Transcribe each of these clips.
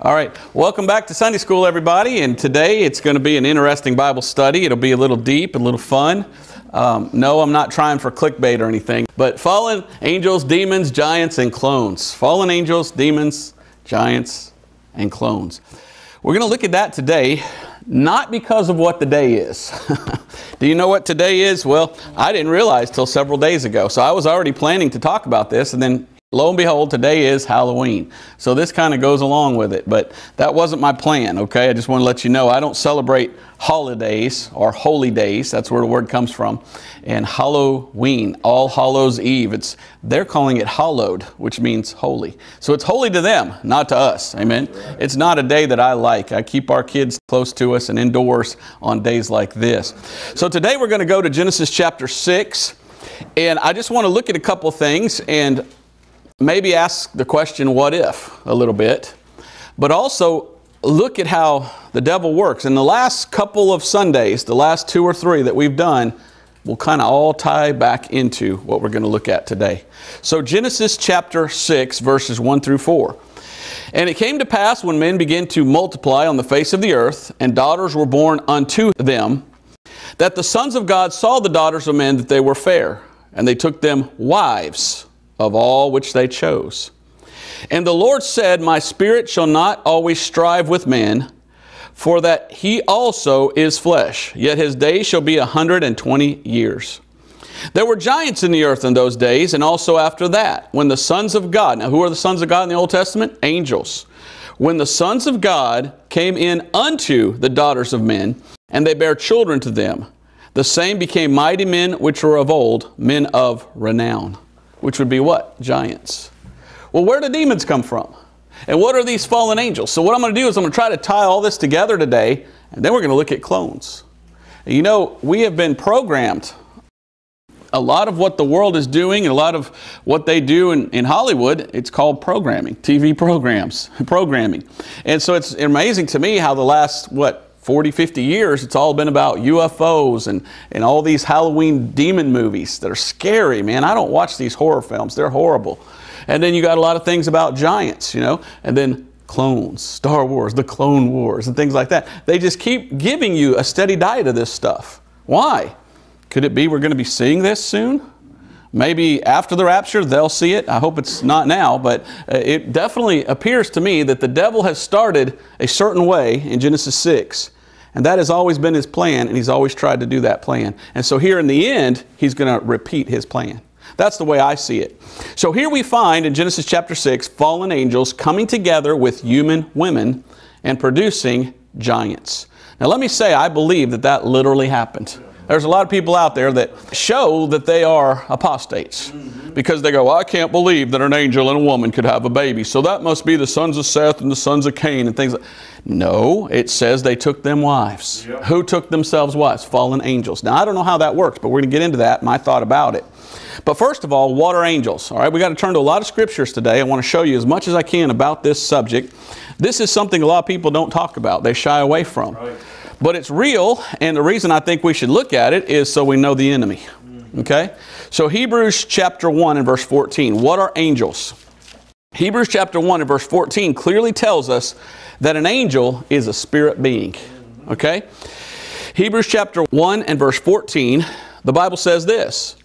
All right, welcome back to Sunday School, everybody, and today it's going to be an interesting Bible study. It'll be a little deep, a little fun. No, I'm not trying for clickbait or anything, but fallen angels, demons, giants, and clones. Fallen angels, demons, giants, and clones. We're going to look at that today, not because of what the day is. Do you know what today is? Well, I didn't realize till several days ago, so I was already planning to talk about this, and then lo and behold, today is Halloween. So this kind of goes along with it, but that wasn't my plan, okay? I just want to let you know I don't celebrate holidays or holy days. That's where the word comes from. And Halloween, All Hallows Eve. They're calling it hallowed, which means holy. So it's holy to them, not to us, amen? It's not a day that I like. I keep our kids close to us and indoors on days like this. So today we're going to go to Genesis chapter 6, and I just want to look at a couple things and maybe ask the question, what if, a little bit, but also look at how the devil works. And the last couple of Sundays, the last two or three that we've done, will kind of all tie back into what we're going to look at today. So Genesis chapter 6, verses 1 through 4. And it came to pass when men began to multiply on the face of the earth, and daughters were born unto them, that the sons of God saw the daughters of men that they were fair, and they took them wives of all which they chose. And the Lord said, My spirit shall not always strive with man, for that he also is flesh, yet his days shall be 120 years. There were giants in the earth in those days, and also after that, when the sons of God — now who are the sons of God in the Old Testament? Angels. When the sons of God came in unto the daughters of men, and they bare children to them, the same became mighty men which were of old, men of renown. Which would be what? Giants. Well, where do demons come from? And what are these fallen angels? So what I'm going to do is I'm going to try to tie all this together today, and then we're going to look at clones. You know, we have been programmed. A lot of what the world is doing and a lot of what they do in Hollywood, it's called programming, TV programs, programming. And so it's amazing to me how the last, 40-50 years, it's all been about UFOs and all these Halloween demon movies that are scary, man. I don't watch these horror films. They're horrible. And then you got a lot of things about giants, you know, and then clones, Star Wars, the Clone Wars, and things like that. They just keep giving you a steady diet of this stuff. Why? Could it be we're going to be seeing this soon? Maybe after the rapture, they'll see it. I hope it's not now, but it definitely appears to me that the devil has started a certain way in Genesis 6. And that has always been his plan, and he's always tried to do that plan. And so here in the end, he's going to repeat his plan. That's the way I see it. So here we find in Genesis chapter 6, fallen angels coming together with human women and producing giants. Now let me say, I believe that that literally happened. There's a lot of people out there that show that they are apostates because they go, well, I can't believe that an angel and a woman could have a baby. So that must be the sons of Seth and the sons of Cain and things like that. No, it says they took them wives. Yep. Who took themselves wives? Fallen angels. Now, I don't know how that works, but we're going to get into that, my thought about it. But first of all, what are angels? All right, we've got to turn to a lot of scriptures today. I want to show you as much as I can about this subject. This is something a lot of people don't talk about. They shy away from. Right. But it's real, and the reason I think we should look at it is so we know the enemy. Okay? So Hebrews chapter 1 and verse 14. What are angels? Hebrews chapter 1 and verse 14 clearly tells us that an angel is a spirit being. Okay? Hebrews chapter 1 and verse 14, the Bible says this: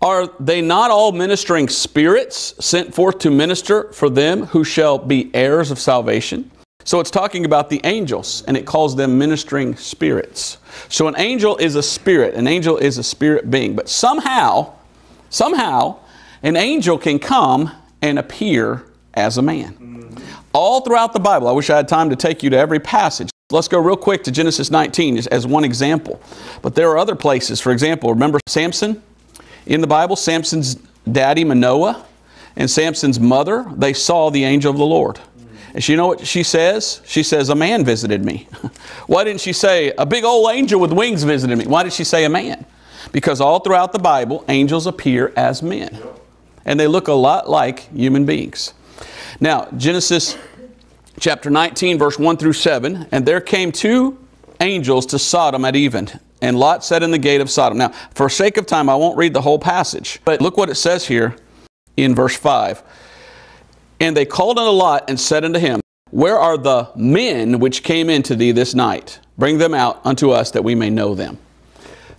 Are they not all ministering spirits sent forth to minister for them who shall be heirs of salvation? So it's talking about the angels, and it calls them ministering spirits. So an angel is a spirit. An angel is a spirit being. But somehow, an angel can come and appear as a man. All throughout the Bible. I wish I had time to take you to every passage. Let's go real quick to Genesis 19 as one example. But there are other places. For example, remember Samson in the Bible? Samson's daddy, Manoah, and Samson's mother, they saw the angel of the Lord. And you know what she says? She says, a man visited me. Why didn't she say, a big old angel with wings visited me? Why did she say a man? Because all throughout the Bible, angels appear as men. And they look a lot like human beings. Now, Genesis chapter 19, verse 1 through 7, And there came two angels to Sodom at even, and Lot sat in the gate of Sodom. Now, for sake of time, I won't read the whole passage. But look what it says here in verse 5. And they called unto Lot and said unto him, Where are the men which came into thee this night? Bring them out unto us that we may know them.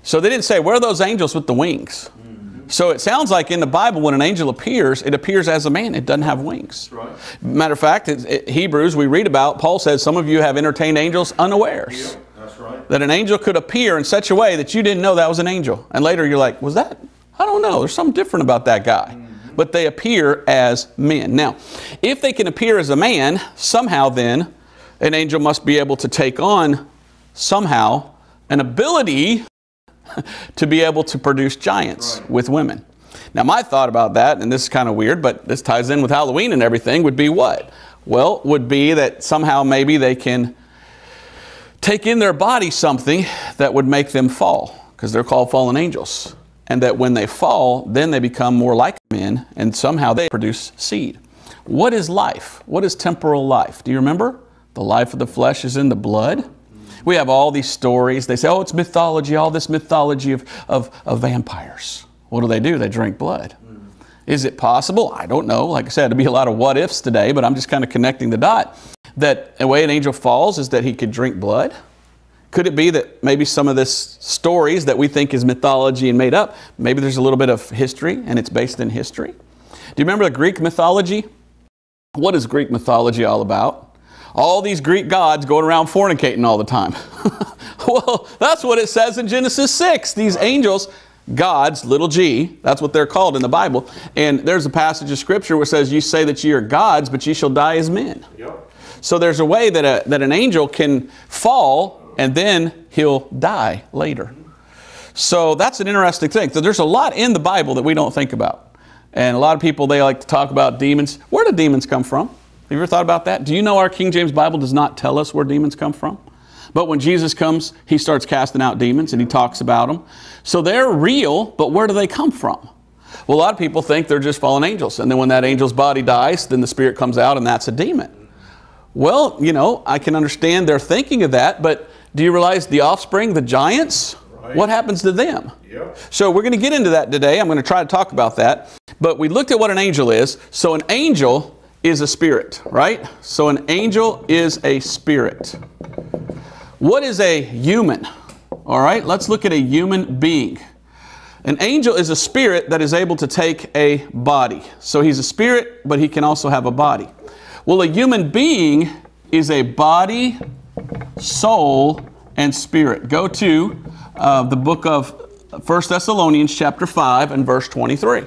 So they didn't say, where are those angels with the wings? Mm-hmm. So it sounds like in the Bible, when an angel appears, it appears as a man. It doesn't have wings. Right. Matter of fact, Hebrews, we read about, Paul says, some of you have entertained angels unawares. Yeah, that's right. That an angel could appear in such a way that you didn't know that was an angel. And later you're like, was that? I don't know. There's something different about that guy. Mm-hmm. But they appear as men. Now, if they can appear as a man, somehow then an angel must be able to take on somehow an ability to be able to produce giants with women. Now, my thought about that, and this is kind of weird, but this ties in with Halloween and everything, would be what? Well, would be that somehow maybe they can take in their body something that would make them fall, because they're called fallen angels. And that when they fall, then they become more like men, and somehow they produce seed. What is life? What is temporal life? Do you remember? The life of the flesh is in the blood. We have all these stories. They say, oh, it's mythology, all this mythology of vampires. What do? They drink blood. Is it possible? I don't know. Like I said, there'd be a lot of what ifs today, but I'm just kind of connecting the dot. That the way an angel falls is that he could drink blood. Could it be that maybe some of this stories that we think is mythology and made up, maybe there's a little bit of history and it's based in history? Do you remember the Greek mythology? What is Greek mythology all about? All these Greek gods going around fornicating all the time. Well, that's what it says in Genesis 6. These angels, gods, little g, that's what they're called in the Bible. And there's a passage of scripture where it says, you say that ye are gods, but ye shall die as men. Yep. So there's a way that, an angel can fall and then he'll die later. So that's an interesting thing. So there's a lot in the Bible that we don't think about. And a lot of people, they like to talk about demons. Where do demons come from? Have you ever thought about that? Do you know our King James Bible does not tell us where demons come from? But when Jesus comes, he starts casting out demons and he talks about them. So they're real, but where do they come from? Well, a lot of people think they're just fallen angels. And then when that angel's body dies, then the spirit comes out and that's a demon. Well, you know, I can understand their thinking of that, but do you realize the offspring, the giants, what happens to them? Yep. So we're going to get into that today. I'm going to try to talk about that. But we looked at what an angel is. So an angel is a spirit, right? So an angel is a spirit. What is a human? All right, let's look at a human being. An angel is a spirit that is able to take a body. So he's a spirit, but he can also have a body. Well, a human being is a body, soul, and spirit. Go to the book of 1 Thessalonians chapter 5 and verse 23.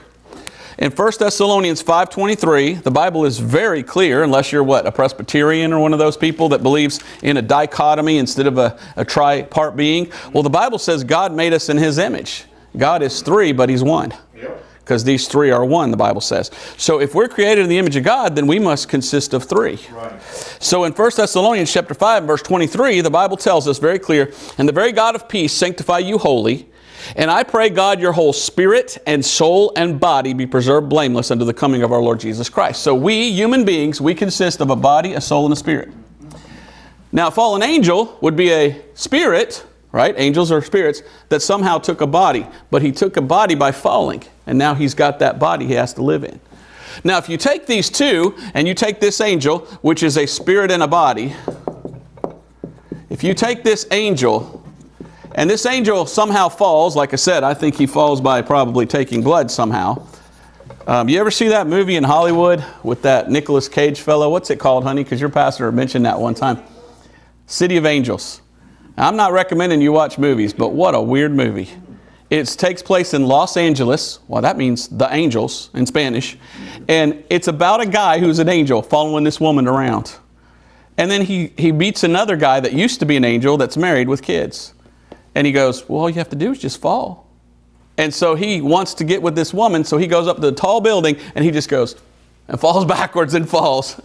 In 1 Thessalonians 5:23, the Bible is very clear, unless you're what, a Presbyterian or one of those people that believes in a dichotomy instead of a tri-part being. Well, the Bible says God made us in His image. God is three, but He's one. Because these three are one, the Bible says. So if we're created in the image of God, then we must consist of three. Right. So in 1 Thessalonians chapter 5, verse 23, the Bible tells us very clear, and the very God of peace sanctify you wholly, and I pray God your whole spirit and soul and body be preserved blameless unto the coming of our Lord Jesus Christ. So we, human beings, we consist of a body, a soul, and a spirit. Now, a fallen angel would be a spirit, right? Angels are spirits that somehow took a body, but he took a body by falling. And now he's got that body he has to live in. Now, if you take these two and you take this angel, which is a spirit and a body, if you take this angel and this angel somehow falls, like I said, I think he falls by probably taking blood somehow. You ever see that movie in Hollywood with that Nicolas Cage fellow? What's it called, honey? Because your pastor mentioned that one time. City of Angels. Now, I'm not recommending you watch movies, but what a weird movie. It takes place in Los Angeles. Well, that means the angels in Spanish. And it's about a guy who's an angel following this woman around. And then he meets another guy that used to be an angel that's married with kids. And he goes, well, all you have to do is just fall. And so he wants to get with this woman. So he goes up to the tall building and he just goes and falls backwards and falls.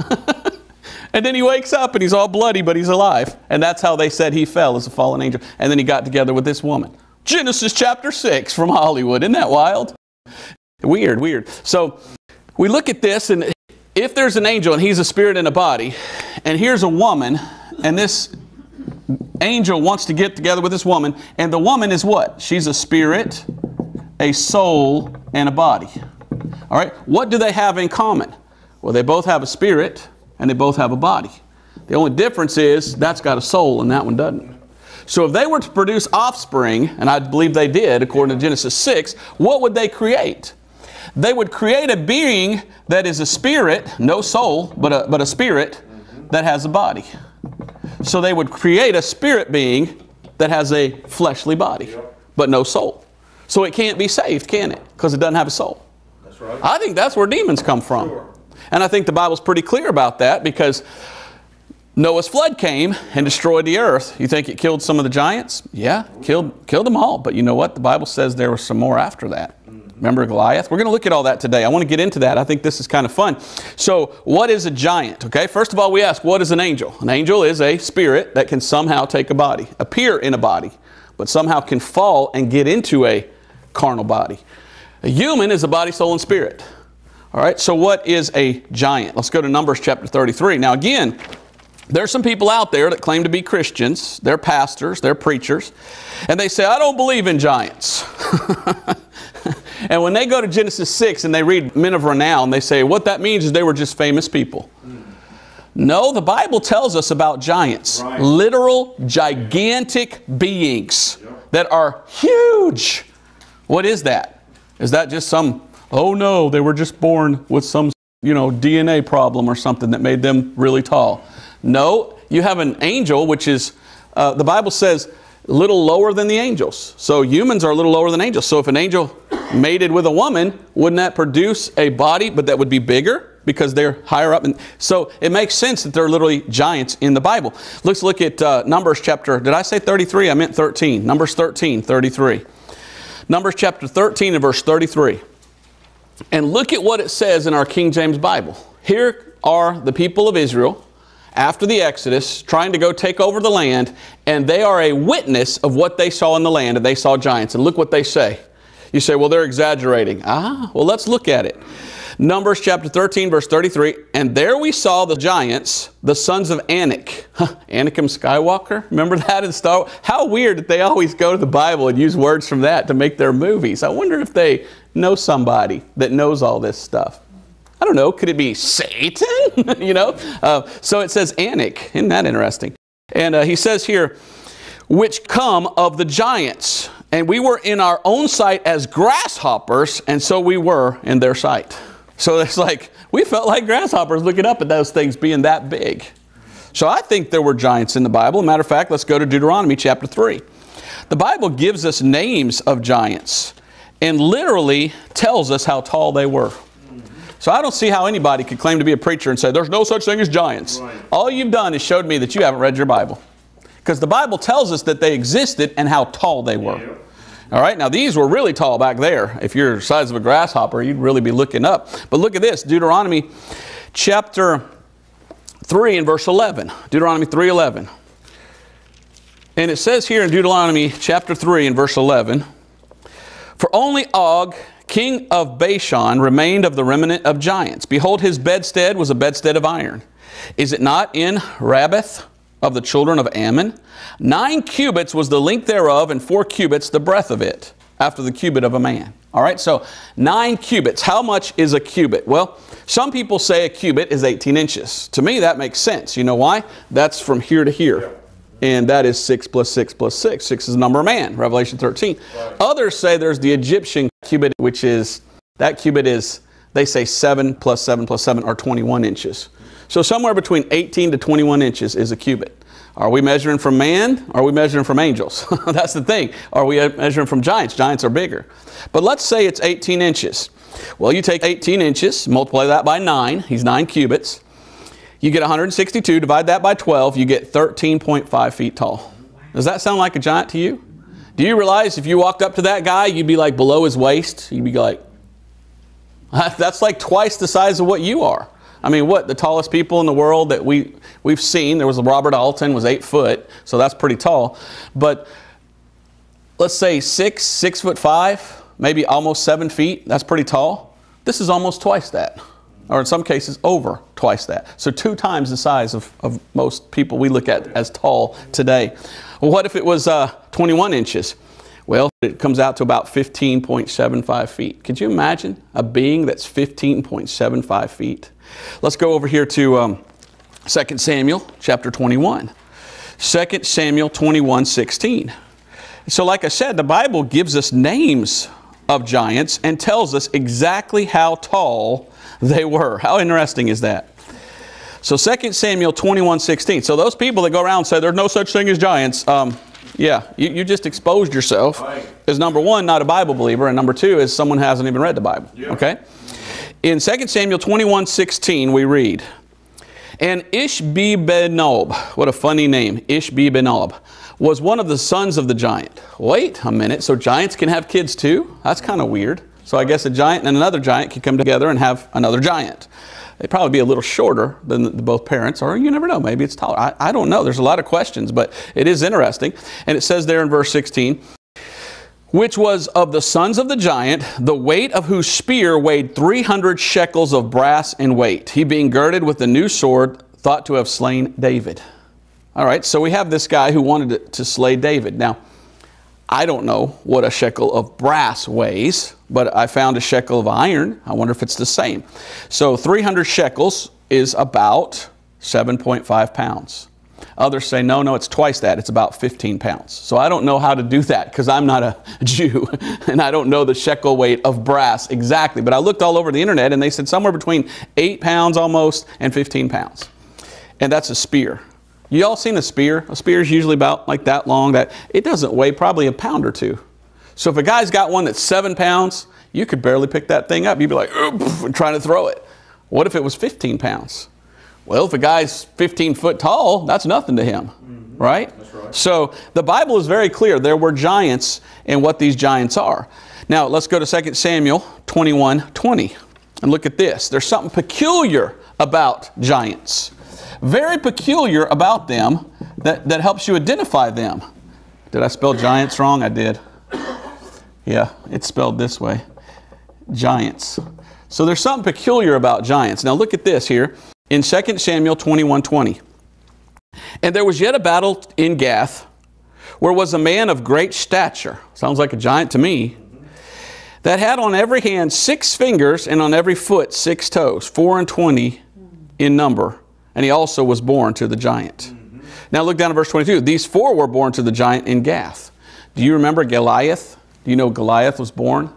And then he wakes up and he's all bloody, but he's alive. And that's how they said he fell, as a fallen angel. And then he got together with this woman. Genesis chapter 6 from Hollywood. Isn't that wild? Weird, weird. So we look at this, and if there's an angel and he's a spirit in a body, and here's a woman, and this angel wants to get together with this woman, and the woman is what? She's a spirit, a soul, and a body. All right? What do they have in common? Well, they both have a spirit, and they both have a body. The only difference is that's got a soul and that one doesn't. So if they were to produce offspring, and I believe they did according to Genesis 6, what would they create? They would create a being that is a spirit, no soul, but a spirit that has a body. So they would create a spirit being that has a fleshly body, but no soul. So it can't be saved, can it? Because it doesn't have a soul. That's right. I think that's where demons come from. Sure. And I think the Bible's pretty clear about that, because Noah's flood came and destroyed the earth. You think it killed some of the giants? Yeah, killed them all. But you know what? The Bible says there was some more after that. Remember Goliath? We're going to look at all that today. I want to get into that. I think this is kind of fun. So what is a giant? Okay, first of all, we ask, what is an angel? An angel is a spirit that can somehow take a body, appear in a body, but somehow can fall and get into a carnal body. A human is a body, soul, and spirit. All right, so what is a giant? Let's go to Numbers chapter 33. Now again, there's some people out there that claim to be Christians. They're pastors, they're preachers, and they say, I don't believe in giants. And when they go to Genesis 6 and they read men of renown, they say what that means is they were just famous people. No, the Bible tells us about giants. Right. Literal, gigantic beings that are huge. What is that? Is that just some, oh no, they were just born with some, you know, DNA problem or something that made them really tall? No, you have an angel, which is, the Bible says, a little lower than the angels. So humans are a little lower than angels. So if an angel mated with a woman, wouldn't that produce a body, but that would be bigger because they're higher up? And so it makes sense that they're literally giants in the Bible. Let's look at Numbers chapter, did I say 33? I meant 13. Numbers 13, 33. Numbers chapter 13 and verse 33. And look at what it says in our King James Bible. Here are the people of Israel after the Exodus, trying to go take over the land, and they are a witness of what they saw in the land, and they saw giants. And look what they say. You say, well, they're exaggerating. Ah, well, let's look at it. Numbers chapter 13, verse 33, and there we saw the giants, the sons of Anak. Huh, Anakim Skywalker? Remember that in Star Wars? How weird that they always go to the Bible and use words from that to make their movies. I wonder if they know somebody that knows all this stuff. I don't know, could it be Satan? You know? So it says Anak. Isn't that interesting? And he says here, which come of the giants. And we were in our own sight as grasshoppers, and so we were in their sight. So it's like, we felt like grasshoppers looking up at those things being that big. So I think there were giants in the Bible. Matter of fact, let's go to Deuteronomy chapter 3. The Bible gives us names of giants and literally tells us how tall they were. So I don't see how anybody could claim to be a preacher and say, there's no such thing as giants. Right. All you've done is showed me that you haven't read your Bible. Because the Bible tells us that they existed and how tall they were. Yeah. All right, now these were really tall back there. If you're the size of a grasshopper, you'd really be looking up. But look at this, Deuteronomy chapter 3 and verse 11. Deuteronomy 3:11. And it says here in Deuteronomy chapter 3 and verse 11, for only Og, king of Bashan, remained of the remnant of giants. Behold, his bedstead was a bedstead of iron. Is it not in Rabbath of the children of Ammon? 9 cubits was the length thereof, and 4 cubits the breadth of it, after the cubit of a man. All right, so 9 cubits. How much is a cubit? Well, some people say a cubit is 18 inches. To me, that makes sense. You know why? That's from here to here. And that is 6 + 6 + 6. 6 is the number of man, Revelation 13. Right. Others say there's the Egyptian cubit, which is, that cubit is, they say 7 + 7 + 7 or 21 inches. So somewhere between 18 to 21 inches is a cubit. Are we measuring from man? Or are we measuring from angels? That's the thing. Are we measuring from giants? Giants are bigger. But let's say it's 18 inches. Well, you take 18 inches, multiply that by 9. He's 9 cubits. You get 162, divide that by 12, you get 13.5 feet tall. Does that sound like a giant to you? Do you realize if you walked up to that guy, you'd be like below his waist? You'd be like, that's like twice the size of what you are. I mean, what, the tallest people in the world that we've seen, there was Robert Alton, was 8 foot, so that's pretty tall. But let's say 6 foot 5, maybe almost 7 feet, that's pretty tall. This is almost twice that. Or in some cases, over twice that. So 2 times the size of most people we look at as tall today. Well, what if it was 21 inches? Well, it comes out to about 15.75 feet. Could you imagine a being that's 15.75 feet? Let's go over here to 2 Samuel chapter 21. 2 Samuel 21, 16. So like I said, the Bible gives us names of giants and tells us exactly how tall they were. How interesting is that? So 2 Samuel 21, 16. So those people that go around and say there's no such thing as giants, yeah, you just exposed yourself as, number one, not a Bible believer, and number two is someone who hasn't even read the Bible. Yeah. Okay? In 2 Samuel 21, 16, we read, and Ishbi Benob, what a funny name, Ishbi Benob, was one of the sons of the giant. Wait a minute, so giants can have kids too? That's kind of weird. So I guess a giant and another giant can come together and have another giant. They'd probably be a little shorter than both parents, or you never know, maybe it's taller. I don't know, there's a lot of questions, but it is interesting. And it says there in verse 16, which was of the sons of the giant, the weight of whose spear weighed 300 shekels of brass in weight. He being girded with a new sword, thought to have slain David. All right, so we have this guy who wanted to slay David. Now, I don't know what a shekel of brass weighs, but I found a shekel of iron. I wonder if it's the same. So 300 shekels is about 7.5 pounds. Others say, no, no, it's twice that. It's about 15 pounds. So I don't know how to do that because I'm not a Jew and I don't know the shekel weight of brass exactly. But I looked all over the internet and they said somewhere between 8 pounds almost and 15 pounds. And that's a spear. You all seen a spear? A spear is usually about like that long. That it doesn't weigh probably a pound or two. So if a guy's got one that's 7 pounds, you could barely pick that thing up. You'd be like, trying to throw it. What if it was 15 pounds? Well, if a guy's 15 foot tall, that's nothing to him, right? That's right. So the Bible is very clear. There were giants and what these giants are. Now let's go to 2 Samuel 21, 20 and look at this. There's something peculiar about giants. Very peculiar about them that helps you identify them. Did I spell giants wrong? I did. Yeah, it's spelled this way. Giants. So there's something peculiar about giants. Now look at this here in 2 Samuel 21:20. And there was yet a battle in Gath, where was a man of great stature. Sounds like a giant to me. That had on every hand 6 fingers and on every foot 6 toes, 24 in number. And he also was born to the giant. Now look down at verse 22. These 4 were born to the giant in Gath. Do you remember Goliath? Do you know Goliath was born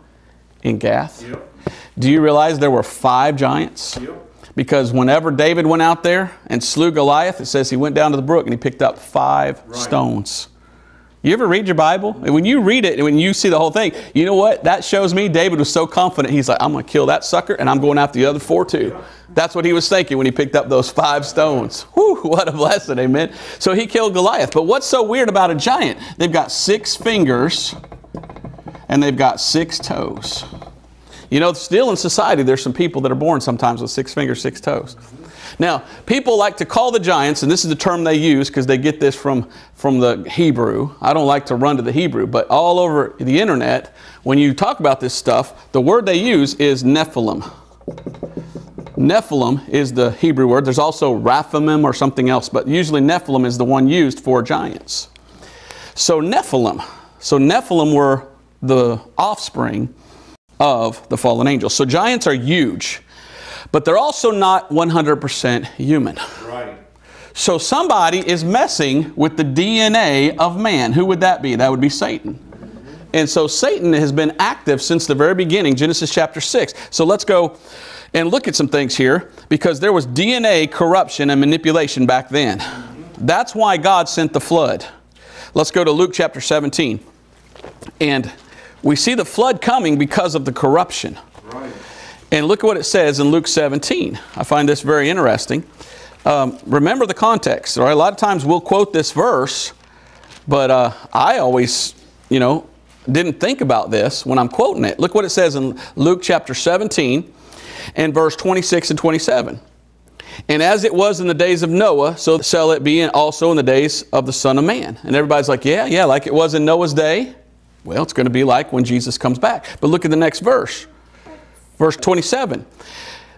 in Gath? Yep. Do you realize there were 5 giants? Yep. Because whenever David went out there and slew Goliath, it says he went down to the brook and he picked up 5 stones. You ever read your Bible? And when you read it, when you see the whole thing, you know what? That shows me David was so confident. He's like, I'm going to kill that sucker and I'm going after the other 4 too. That's what he was thinking when he picked up those 5 stones. Whew, what a blessing, amen. So he killed Goliath. But what's so weird about a giant? They've got 6 fingers and they've got 6 toes. You know, still in society, there's some people that are born sometimes with 6 fingers, 6 toes. Now, people like to call the giants, and this is the term they use because they get this from the Hebrew. I don't like to run to the Hebrew, but all over the internet, when you talk about this stuff, the word they use is Nephilim. Nephilim is the Hebrew word. There's also Raphamim or something else, but usually Nephilim is the one used for giants. So Nephilim. So Nephilim were the offspring of the fallen angels. So giants are huge. But they're also not 100% human. Right. So somebody is messing with the DNA of man. Who would that be? That would be Satan. And so Satan has been active since the very beginning, Genesis chapter 6. So let's go and look at some things here, because there was DNA corruption and manipulation back then. That's why God sent the flood. Let's go to Luke chapter 17. And we see the flood coming because of the corruption. Right. And look at what it says in Luke 17. I find this very interesting. Remember the context. All right? A lot of times we'll quote this verse, but I always, you know, didn't think about this when I'm quoting it. Look what it says in Luke chapter 17 and verse 26 and 27. And as it was in the days of Noah, so shall it be also in the days of the Son of Man. And everybody's like, yeah, yeah, like it was in Noah's day. Well, it's going to be like when Jesus comes back. But look at the next verse. Verse 27,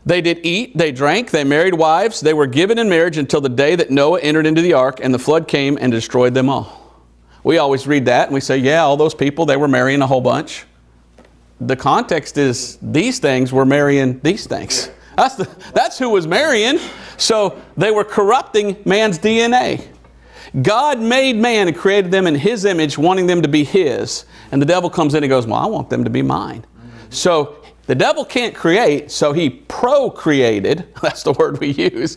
they did eat, they drank, they married wives, they were given in marriage until the day that Noah entered into the ark and the flood came and destroyed them all. We always read that and we say, yeah, all those people, they were marrying a whole bunch. The context is these things were marrying these things. That's who was marrying. So they were corrupting man's DNA. God made man and created them in His image, wanting them to be His. And the devil comes in and goes, well, I want them to be mine. So the devil can't create, so he procreated. That's the word we use.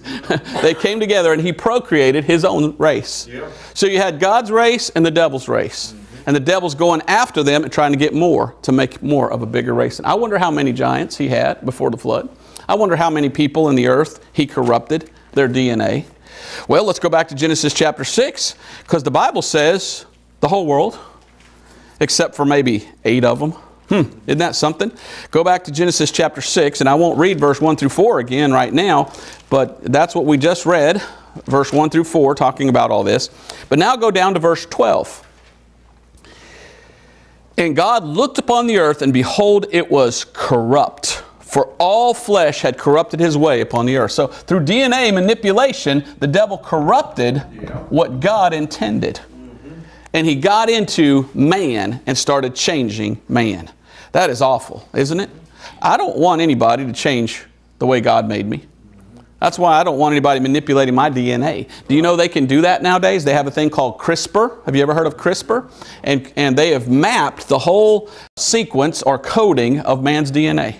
They came together and he procreated his own race. Yeah. So you had God's race and the devil's race. Mm-hmm. And the devil's going after them and trying to get more to make more of a bigger race. And I wonder how many giants he had before the flood. I wonder how many people in the earth he corrupted their DNA. Well, let's go back to Genesis chapter 6, because the Bible says the whole world, except for maybe 8 of them. Isn't that something? Go back to Genesis chapter 6, and I won't read verse 1 through 4 again right now, but that's what we just read, verse 1 through 4, talking about all this. But now go down to verse 12. And God looked upon the earth, and behold, it was corrupt, for all flesh had corrupted his way upon the earth. So through DNA manipulation, the devil corrupted what God intended. And he got into man and started changing man. That is awful, isn't it? I don't want anybody to change the way God made me. That's why I don't want anybody manipulating my DNA. Do you know they can do that nowadays? They have a thing called CRISPR. Have you ever heard of CRISPR? And they have mapped the whole sequence or coding of man's DNA.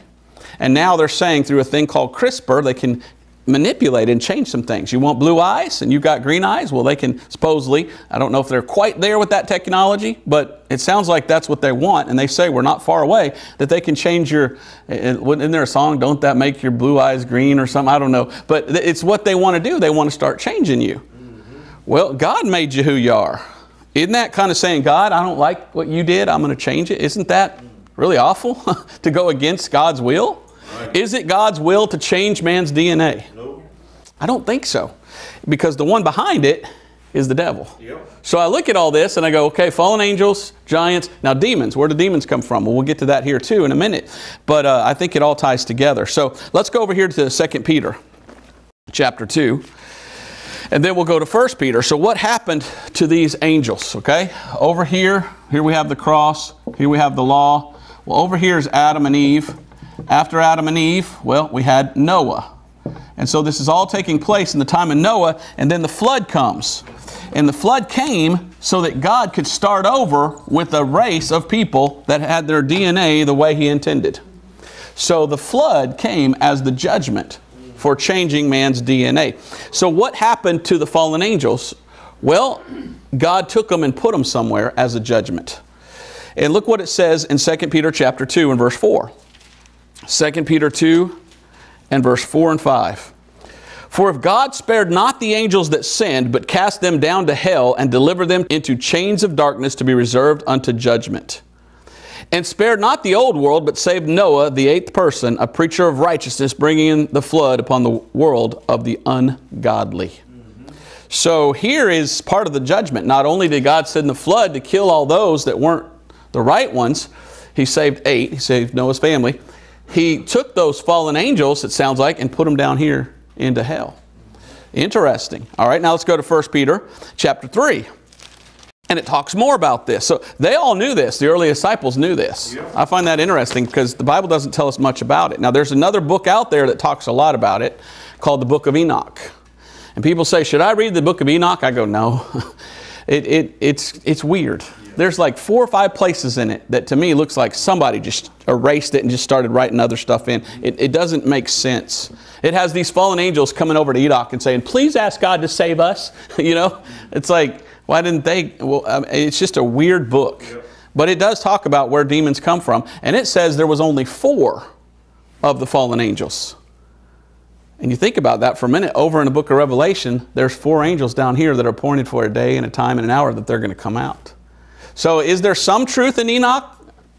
And now they're saying through a thing called CRISPR, they can manipulate and change some things. You want blue eyes and you've got green eyes? Well, they can supposedly, I don't know if they're quite there with that technology, but it sounds like that's what they want. And they say, we're not far away, that they can change your, isn't there a song, don't that make your blue eyes green or something? I don't know. But it's what they want to do. They want to start changing you. Well, God made you who you are. Isn't that kind of saying, God, I don't like what you did, I'm going to change it? Isn't that really awful to go against God's will? Is it God's will to change man's DNA? No. I don't think so, because the one behind it is the devil. Yep. So I look at all this and I go, okay, fallen angels, giants, now demons. Where do demons come from? Well, we'll get to that here too in a minute. But I think it all ties together. So let's go over here to 2 Peter chapter 2. And then we'll go to 1 Peter. So what happened to these angels? Okay, over here, here we have the cross. Here we have the law. Well, over here is Adam and Eve. After Adam and Eve, well, we had Noah. And so this is all taking place in the time of Noah, and then the flood comes. And the flood came so that God could start over with a race of people that had their DNA the way He intended. So the flood came as the judgment for changing man's DNA. So what happened to the fallen angels? Well, God took them and put them somewhere as a judgment. And look what it says in 2 Peter chapter 2 and verse 4. 2 Peter 2 and verse 4 and 5. For if God spared not the angels that sinned, but cast them down to hell and delivered them into chains of darkness to be reserved unto judgment, and spared not the old world, but saved Noah, the eighth person, a preacher of righteousness, bringing in the flood upon the world of the ungodly. So here is part of the judgment. Not only did God send the flood to kill all those that weren't the right ones, He saved 8, He saved Noah's family. He took those fallen angels, it sounds like, and put them down here into hell. Interesting. All right, now let's go to 1 Peter chapter 3. And it talks more about this. So they all knew this. The early disciples knew this. Yep. I find that interesting because the Bible doesn't tell us much about it. Now there's another book out there that talks a lot about it called the Book of Enoch. And people say, should I read the Book of Enoch? I go, no. It's weird. There's like 4 or 5 places in it that to me looks like somebody just erased it and just started writing other stuff in. It doesn't make sense. It has these fallen angels coming over to Enoch and saying, please ask God to save us. You know, it's like, why didn't they? Well, it's just a weird book. Yep. But it does talk about where demons come from. And it says there was only 4 of the fallen angels. And you think about that for a minute. Over in the book of Revelation, there's 4 angels down here that are appointed for a day and a time and an hour that they're going to come out. So is there some truth in Enoch?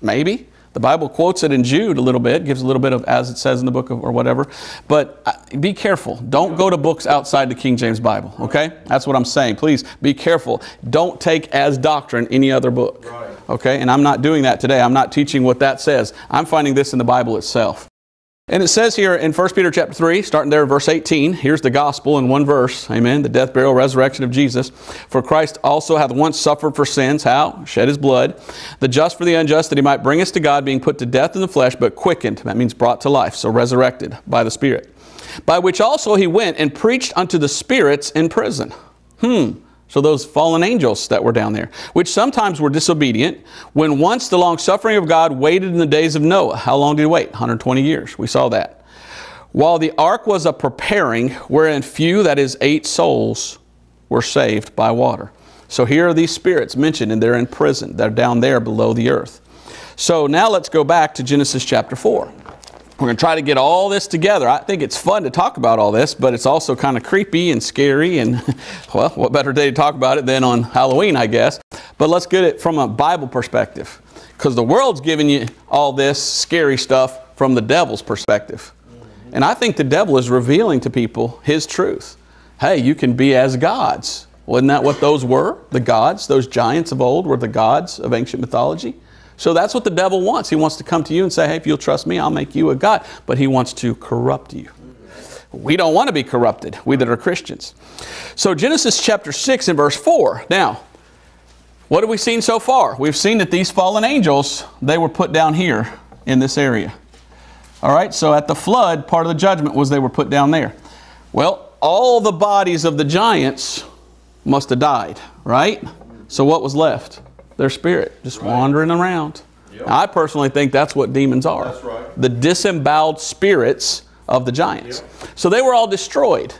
Maybe. The Bible quotes it in Jude a little bit, gives a little bit of as it says in the book of or whatever. But be careful. Don't go to books outside the King James Bible, okay? That's what I'm saying. Please be careful. Don't take as doctrine any other book, okay? And I'm not doing that today. I'm not teaching what that says. I'm finding this in the Bible itself. And it says here in 1 Peter chapter 3, starting there verse 18, here's the gospel in one verse, amen, the death, burial, resurrection of Jesus. For Christ also hath once suffered for sins, how? Shed his blood, the just for the unjust, that he might bring us to God, being put to death in the flesh, but quickened, that means brought to life, so resurrected by the Spirit. By which also he went and preached unto the spirits in prison. So those fallen angels that were down there, which sometimes were disobedient, when once the long suffering of God waited in the days of Noah. How long did he wait? 120 years. We saw that. While the ark was a preparing, wherein few, that is 8 souls, were saved by water. So here are these spirits mentioned, and they're in prison. They're down there below the earth. So now let's go back to Genesis chapter 4. We're going to try to get all this together. I think it's fun to talk about all this, but it's also kind of creepy and scary. And, well, what better day to talk about it than on Halloween, I guess. But let's get it from a Bible perspective, because the world's giving you all this scary stuff from the devil's perspective. And I think the devil is revealing to people his truth. Hey, you can be as gods. Wasn't that what those were? The gods, those giants of old were the gods of ancient mythology. So that's what the devil wants. He wants to come to you and say, hey, if you'll trust me, I'll make you a god. But he wants to corrupt you. We don't want to be corrupted, we that are Christians. So Genesis chapter 6 and verse 4. Now, what have we seen so far? We've seen that these fallen angels, they were put down here in this area. All right, so at the flood, part of the judgment was they were put down there. Well, all the bodies of the giants must have died, right? So what was left? Their spirit, just right, wandering around. Yep. I personally think that's what demons are. That's right. The disemboweled spirits of the giants. Yep. So they were all destroyed.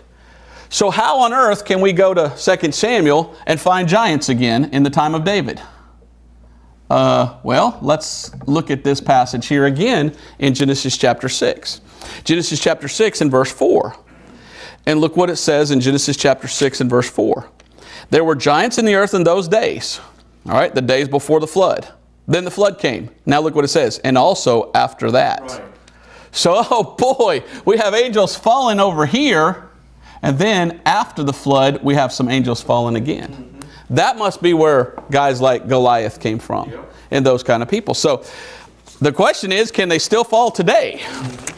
So how on earth can we go to 2 Samuel and find giants again in the time of David? Well, let's look at this passage here again in Genesis chapter 6. Genesis chapter 6 and verse 4. And look what it says in Genesis chapter 6 and verse 4. There were giants in the earth in those days. All right, the days before the flood. Then the flood came. Now look what it says. And also after that. Right. So, oh boy, we have angels falling over here. And then after the flood, we have some angels falling again. Mm-hmm. That must be where guys like Goliath came from. Yep. And those kind of people. So the question is, can they still fall today?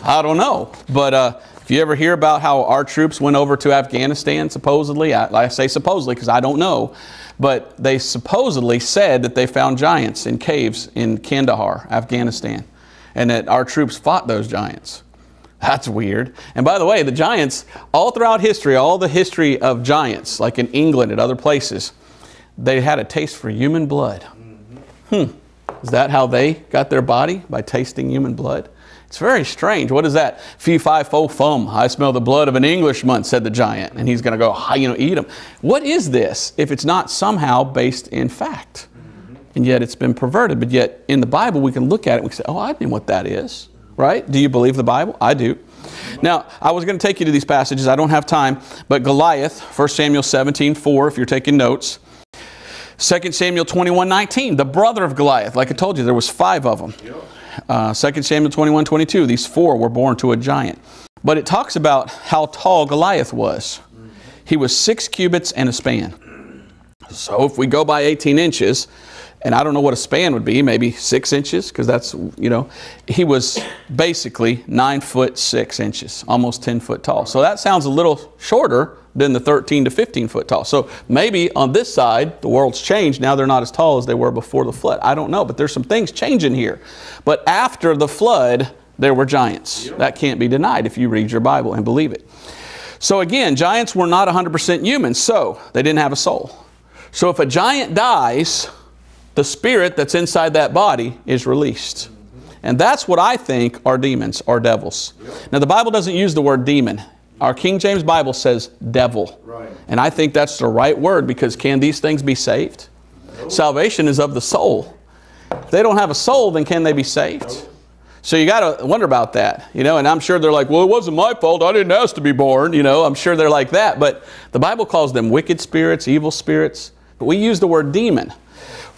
I don't know. But if you ever hear about how our troops went over to Afghanistan, supposedly, I say supposedly because I don't know, but they supposedly said that they found giants in caves in Kandahar, Afghanistan, and that our troops fought those giants. That's weird. And by the way, the giants, all throughout history, all the history of giants, like in England and other places, they had a taste for human blood. Is that how they got their body? By tasting human blood? It's very strange. What is that? Fee, fi, fo, fum. I smell the blood of an Englishman, said the giant. And he's going to go, you know, eat him. What is this if it's not somehow based in fact? And yet it's been perverted. But yet in the Bible we can look at it and we can say, oh, I know what that is. Right? Do you believe the Bible? I do. Now, I was going to take you to these passages. I don't have time. But Goliath, 1 Samuel 17:4, if you're taking notes. 2 Samuel 21:19, the brother of Goliath. Like I told you, there was 5 of them. Yep. 2 Samuel 21:22, these 4 were born to a giant. But it talks about how tall Goliath was. He was 6 cubits and a span. So if we go by 18 inches, and I don't know what a span would be, maybe 6 inches, because that's, you know, he was basically 9 foot 6 inches, almost 10 foot tall. So that sounds a little shorter than the 13 to 15 foot tall. So maybe on this side, the world's changed. Now they're not as tall as they were before the flood. I don't know, but there's some things changing here. But after the flood, there were giants. Yep. That can't be denied if you read your Bible and believe it. So again, giants were not 100% human, so they didn't have a soul. So if a giant dies, the spirit that's inside that body is released. And that's what I think are demons, are devils. Yep. Now the Bible doesn't use the word demon. Our King James Bible says devil. Right. And I think that's the right word, because can these things be saved? Nope. Salvation is of the soul. If they don't have a soul, then can they be saved? Nope. So you got to wonder about that, you know, and I'm sure they're like, well, it wasn't my fault. I didn't ask to be born. You know, I'm sure they're like that. But the Bible calls them wicked spirits, evil spirits. But we use the word demon.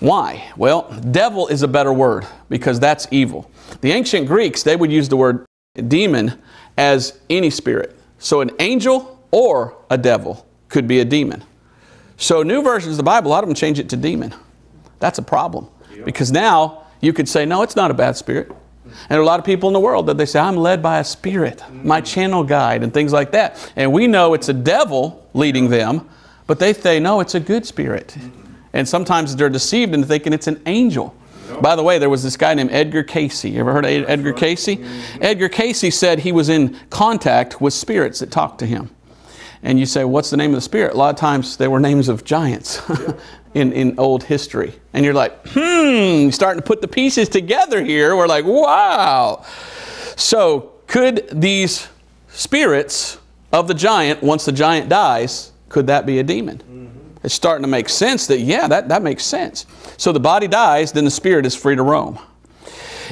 Why? Well, devil is a better word, because that's evil. The ancient Greeks, they would use the word demon as any spirit. So an angel or a devil could be a demon. So new versions of the Bible, a lot of them change it to demon. That's a problem. Because now you could say, no, it's not a bad spirit. And there are a lot of people in the world that they say, I'm led by a spirit, my channel guide, and things like that. And we know it's a devil leading them, but they say, no, it's a good spirit. And sometimes they're deceived into thinking it's an angel. By the way, there was this guy named Edgar Cayce. You ever heard of Edgar Cayce? Edgar Cayce said he was in contact with spirits that talked to him. And you say, what's the name of the spirit? A lot of times they were names of giants in old history. And you're like, starting to put the pieces together here. We're like, wow. So could these spirits of the giant, once the giant dies, could that be a demon? It's starting to make sense that, yeah, that makes sense. So the body dies, then the spirit is free to roam.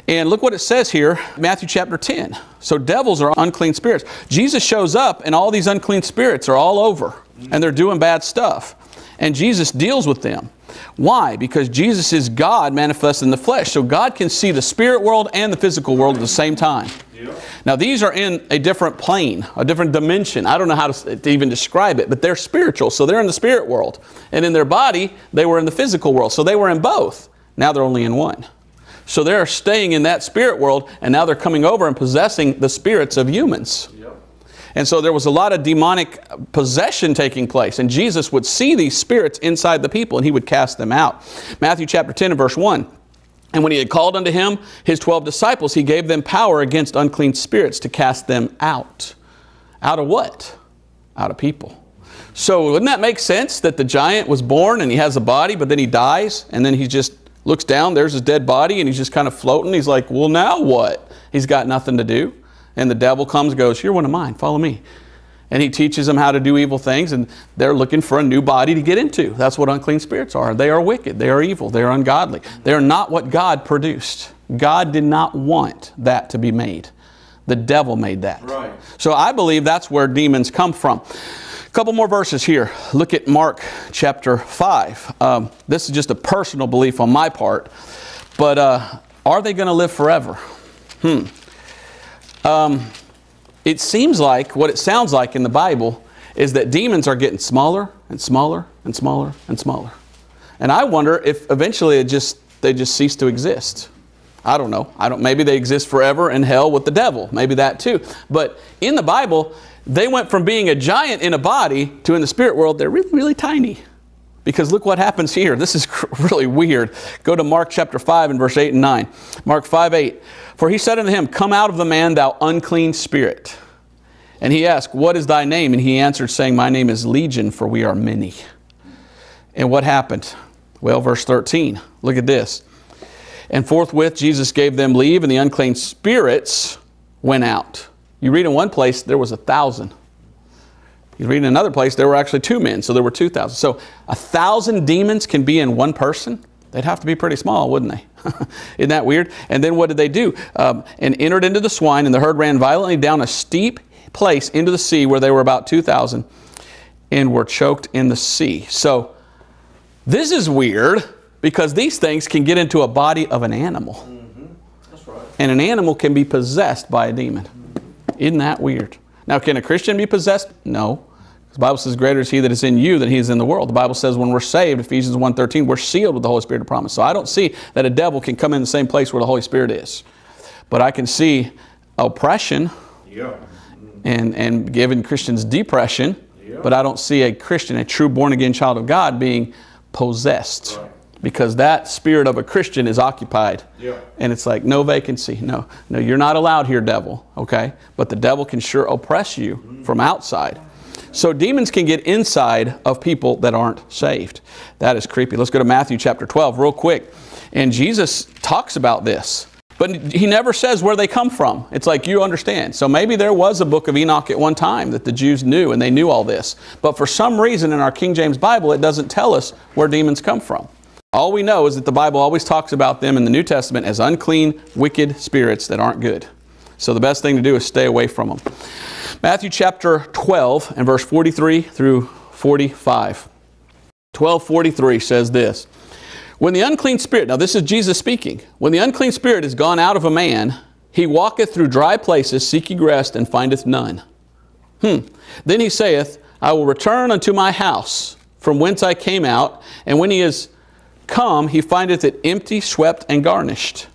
And look what it says here, Matthew chapter 10. So devils are unclean spirits. Jesus shows up and all these unclean spirits are all over and they're doing bad stuff. And Jesus deals with them. Why? Because Jesus is God manifest in the flesh. So God can see the spirit world and the physical world at the same time. Now these are in a different plane, a different dimension. I don't know how to even describe it, but they're spiritual. So they're in the spirit world. And in their body, they were in the physical world. So they were in both. Now they're only in one. So they're staying in that spirit world, and now they're coming over and possessing the spirits of humans. And so there was a lot of demonic possession taking place. And Jesus would see these spirits inside the people and he would cast them out. Matthew chapter 10 and verse 1. And when he had called unto him his 12 disciples, he gave them power against unclean spirits to cast them out. Out of what? Out of people. So wouldn't that make sense that the giant was born and he has a body, but then he dies and then he just looks down, there's his dead body and he's just kind of floating. He's like, well, now what? He's got nothing to do. And the devil comes and goes, you're one of mine, follow me. And he teaches them how to do evil things, and they're looking for a new body to get into. That's what unclean spirits are. They are wicked. They are evil. They are ungodly. They are not what God produced. God did not want that to be made. The devil made that. Right. So I believe that's where demons come from. A couple more verses here. Look at Mark chapter 5. This is just a personal belief on my part. But are they going to live forever? It seems like, what it sounds like in the Bible, is that demons are getting smaller and smaller and smaller and smaller. And I wonder if eventually it they just cease to exist. I don't know. Maybe they exist forever in hell with the devil. Maybe that too. But in the Bible, they went from being a giant in a body to in the spirit world, they're really, really tiny. Because look what happens here. This is really weird. Go to Mark chapter 5 and verse 8 and 9. Mark 5, 8. For he said unto him, come out of the man, thou unclean spirit. And he asked, what is thy name? And he answered, saying, my name is Legion, for we are many. And what happened? Well, verse 13. Look at this. And forthwith Jesus gave them leave, and the unclean spirits went out. You read in one place, there was 1,000. You read in another place, there were actually 2 men, so there were 2,000. So 1,000 demons can be in one person? They'd have to be pretty small, wouldn't they? Isn't that weird? And then what did they do? And entered into the swine, and the herd ran violently down a steep place into the sea where they were about 2,000 and were choked in the sea. So this is weird because these things can get into a body of an animal. That's right. And an animal can be possessed by a demon. Isn't that weird? Now, can a Christian be possessed? No. The Bible says, greater is he that is in you than he is in the world. The Bible says when we're saved, Ephesians 1:13, we're sealed with the Holy Spirit of promise. So I don't see that a devil can come in the same place where the Holy Spirit is. But I can see oppression and giving Christians depression. But I don't see a Christian, a true born-again child of God, being possessed. Right. Because that spirit of a Christian is occupied. And it's like no vacancy. No, you're not allowed here, devil. Okay? But the devil can sure oppress you from outside. So demons can get inside of people that aren't saved. That is creepy. Let's go to Matthew chapter 12 real quick. And Jesus talks about this. But he never says where they come from. It's like, you understand. So maybe there was a book of Enoch at one time that the Jews knew and they knew all this. But for some reason in our King James Bible, it doesn't tell us where demons come from. All we know is that the Bible always talks about them in the New Testament as unclean, wicked spirits that aren't good. So the best thing to do is stay away from them. Matthew chapter 12 and verse 43 through 45. 12:43 says this. When the unclean spirit, now this is Jesus speaking. When the unclean spirit is gone out of a man, he walketh through dry places, seeking rest, and findeth none. Then he saith, I will return unto my house, from whence I came out, and when he is come, he findeth it empty, swept, and garnished.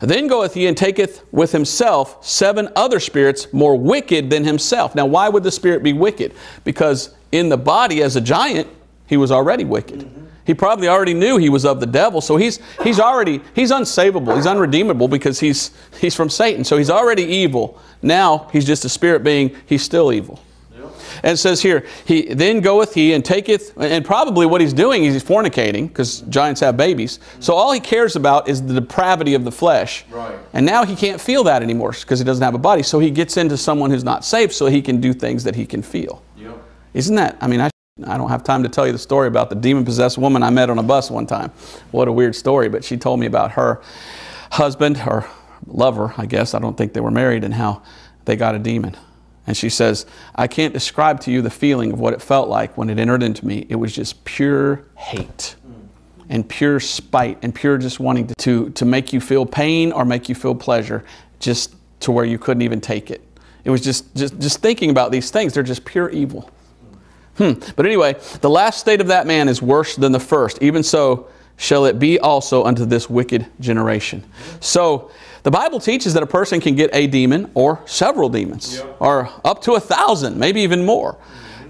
Then goeth he and taketh with himself 7 other spirits more wicked than himself. Now why would the spirit be wicked? Because in the body as a giant, he was already wicked. Mm-hmm. He probably already knew he was of the devil, so he's unsavable, he's unredeemable because he's from Satan. So he's already evil. Now he's just a spirit being, he's still evil. Yeah. And it says here, he then goeth he and taketh, and probably what he's doing is he's fornicating, because giants have babies. Mm-hmm. So all he cares about is the depravity of the flesh. Right. And now he can't feel that anymore because he doesn't have a body. So he gets into someone who's not saved so he can do things that he can feel. Yeah. Isn't that, I mean, I don't have time to tell you the story about the demon-possessed woman I met on a bus one time. What a weird story, but she told me about her husband, her lover, I guess. I don't think they were married, and how they got a demon. And she says, I can't describe to you the feeling of what it felt like when it entered into me. It was just pure hate and pure spite and pure just wanting to make you feel pain or make you feel pleasure, just to where you couldn't even take it. It was just thinking about these things. They're just pure evil. But anyway, the last state of that man is worse than the first. Even so shall it be also unto this wicked generation. So the Bible teaches that a person can get a demon or several demons, yeah, or up to 1,000, maybe even more.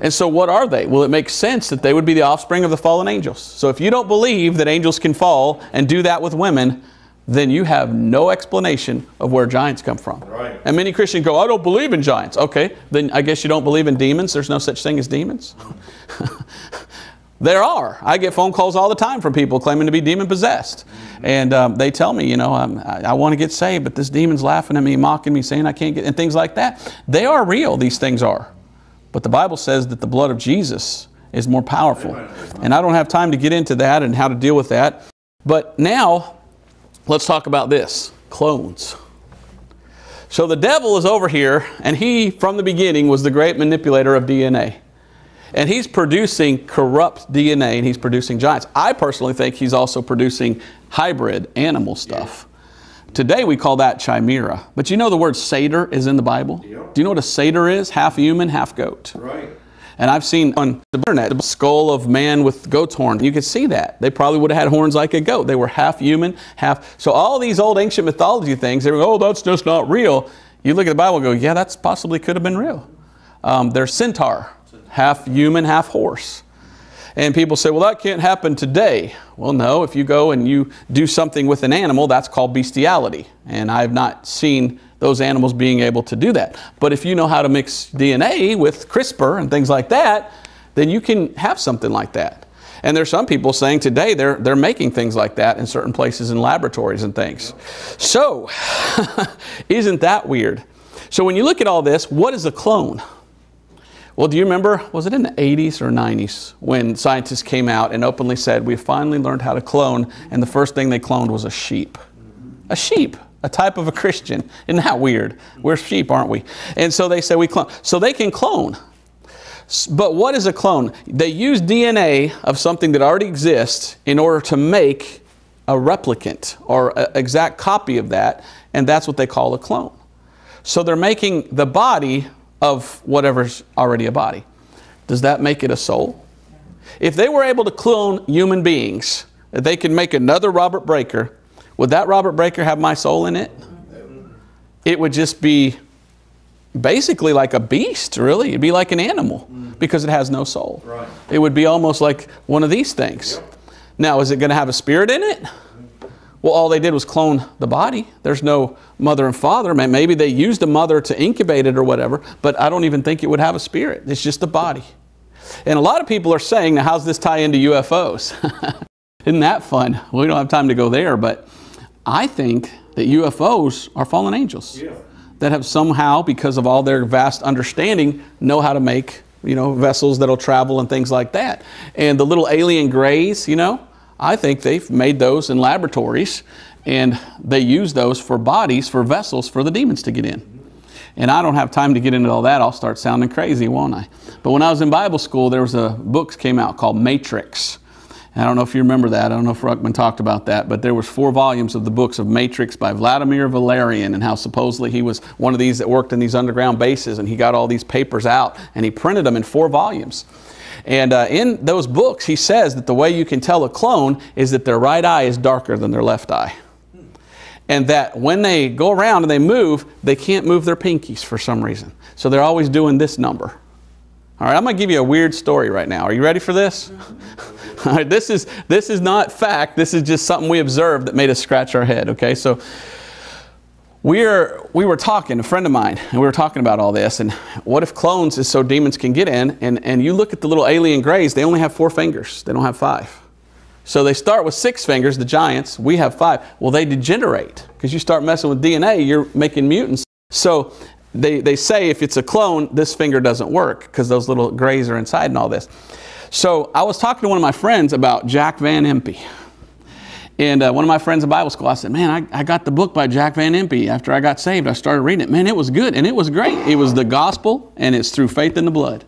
And so what are they? Well, it makes sense that they would be the offspring of the fallen angels. So if you don't believe that angels can fall and do that with women, then you have no explanation of where giants come from. Right. And many Christians go, I don't believe in giants. Okay, then I guess you don't believe in demons. There's no such thing as demons. There are. I get phone calls all the time from people claiming to be demon-possessed. Mm-hmm. And they tell me, you know, I want to get saved, but this demon's laughing at me, mocking me, saying I can't get, and things like that. They are real, these things are. But the Bible says that the blood of Jesus is more powerful. And I don't have time to get into that and how to deal with that. But now, let's talk about this, clones. So the devil is over here, and he, from the beginning, was the great manipulator of DNA. And he's producing corrupt DNA, and he's producing giants. I personally think he's also producing hybrid animal stuff. Yeah. Today we call that chimera. But you know the word satyr is in the Bible? Yeah. Do you know what a satyr is? Half human, half goat. Right. And I've seen on the internet the skull of man with goat's horn. You could see that. They probably would have had horns like a goat. They were half human, half... So all these old ancient mythology things, they were, oh, that's just not real. You look at the Bible and go, yeah, that's possibly could have been real. They're centaur, half human, half horse. And people say, well, that can't happen today. Well, no, if you go and you do something with an animal, that's called bestiality. And I've not seen those animals being able to do that. But if you know how to mix DNA with CRISPR and things like that, then you can have something like that. And there's some people saying today they're making things like that in certain places in laboratories and things. So, isn't that weird? So when you look at all this, what is a clone? Well, do you remember, was it in the 80s or 90s when scientists came out and openly said, we finally learned how to clone, and the first thing they cloned was a sheep. A sheep, a type of a Christian. Isn't that weird? We're sheep, aren't we? And so they said we clone. So they can clone. But what is a clone? They use DNA of something that already exists in order to make a replicant or an exact copy of that, and that's what they call a clone. So they're making the body of whatever's already a body. Does that make it a soul? If they were able to clone human beings, if they could make another Robert Breaker, would that Robert Breaker have my soul in it? It would just be basically like a beast, really. It'd be like an animal because it has no soul. Right. It would be almost like one of these things. Yep. Now, is it going to have a spirit in it? Well, all they did was clone the body. There's no mother and father. Maybe they used a mother to incubate it or whatever, but I don't even think it would have a spirit. It's just a body. And a lot of people are saying, now how's this tie into UFOs? Isn't that fun? Well, we don't have time to go there, but I think that UFOs are fallen angels, yeah, that have somehow, because of all their vast understanding, know how to make, you know, vessels that'll travel and things like that. And the little alien grays, you know, I think they've made those in laboratories, and they use those for bodies, for vessels, for the demons to get in. And I don't have time to get into all that. I'll start sounding crazy, won't I? But when I was in Bible school, there was a book came out called Matrix. And I don't know if you remember that. I don't know if Ruckman talked about that, but there was 4 volumes of the books of Matrix by Vladimir Valerian, and how supposedly he was one of these that worked in these underground bases, and he got all these papers out, and he printed them in 4 volumes. And in those books, he says that the way you can tell a clone is that their right eye is darker than their left eye. and that when they go around and they move, they can't move their pinkies for some reason. So they're always doing this number. All right, I'm going to give you a weird story right now. Are you ready for this? All right, this is not fact. This is just something we observed that made us scratch our head. Okay, so we were talking, a friend of mine, and we were talking about all this. And what if clones is so demons can get in? And you look at the little alien grays, they only have 4 fingers. They don't have 5. So they start with 6 fingers, the giants. We have 5. Well, they degenerate because you start messing with DNA, you're making mutants. So they say if it's a clone, this finger doesn't work because those little grays are inside and all this. So I was talking to one of my friends about Jack Van Impe. And one of my friends in Bible school, I said, man, I got the book by Jack Van Impe after I got saved. I started reading it. Man, it was good and it was great. It was the gospel and it's through faith in the blood.